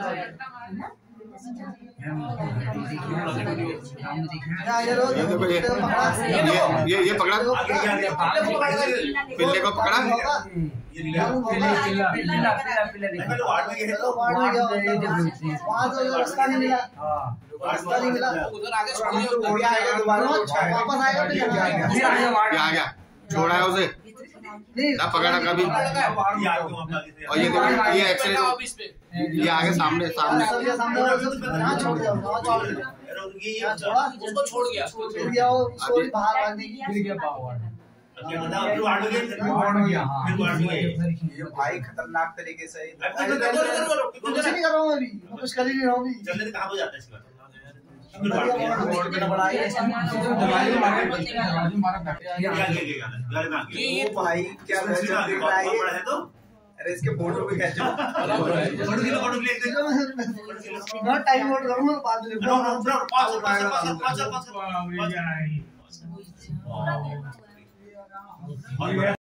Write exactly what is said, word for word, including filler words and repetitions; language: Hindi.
ये ये पकड़ा, पिल्ले को पकड़ा, आ गया, छोड़ा है उसे ना, पकड़ा कभी। और ये ये एक्सीडेंट, ये आगे सामने सामने छोड़ गया, छोड़ गया बाहर गया। ये भाई खतरनाक तरीके से कुछ कर ही नहीं रहा। भाई क्या है तो, अरे इसके फोटो भी कैच टाइम वोट करूंगा।